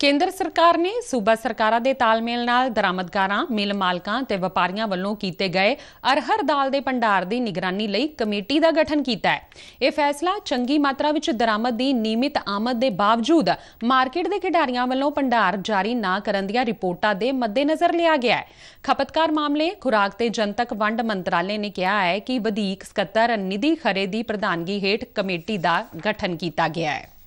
ਕੇਂਦਰ ਸਰਕਾਰ ਨੇ ਸੂਬਾ ਸਰਕਾਰਾਂ ਦੇ ਤਾਲਮੇਲ ਨਾਲ ਦਰਾਮਦਕਾਰਾਂ, ਮਿਲ ਮਾਲਕਾਂ ਤੇ ਵਪਾਰੀਆਂ ਵੱਲੋਂ ਕੀਤੇ ਗਏ ਅਰਹਰ ਦਾਲ ਦੇ ਭੰਡਾਰ ਦੀ ਨਿਗਰਾਨੀ ਲਈ ਕਮੇਟੀ ਦਾ ਗਠਨ ਕੀਤਾ ਹੈ। ਇਹ ਫੈਸਲਾ ਚੰਗੀ ਮਾਤਰਾ ਵਿੱਚ ਦਰਾਮਦ ਦੀ ਨਿਯਮਿਤ ਆਮਦ ਦੇ ਬਾਵਜੂਦ ਮਾਰਕੀਟ ਦੇ ਖਿਡਾਰੀਆਂ ਵੱਲੋਂ ਭੰਡਾਰ ਜਾਰੀ ਨਾ ਕਰਨ ਦੀਆਂ ਰਿਪੋਰਟਾਂ ਦੇ ਮੱਦੇਨਜ਼ਰ ਲਿਆ ਗਿਆ ਹੈ। ਖਪਤਕਾਰ ਮਾਮਲੇ, ਖੁਰਾਕ ਤੇ ਜਨਤਕ ਵੰਡ ਮੰਤਰਾਲੇ ਨੇ ਕਿਹਾ ਹੈ ਕਿ ਵਧੀਕ ਸਕੱਤਰ ਨਿਧੀ ਖਰੇ ਦੀ ਪ੍ਰਧਾਨਗੀ ਹੇਠ ਕਮੇਟੀ ਦਾ ਗਠਨ ਕੀਤਾ ਗਿਆ ਹੈ।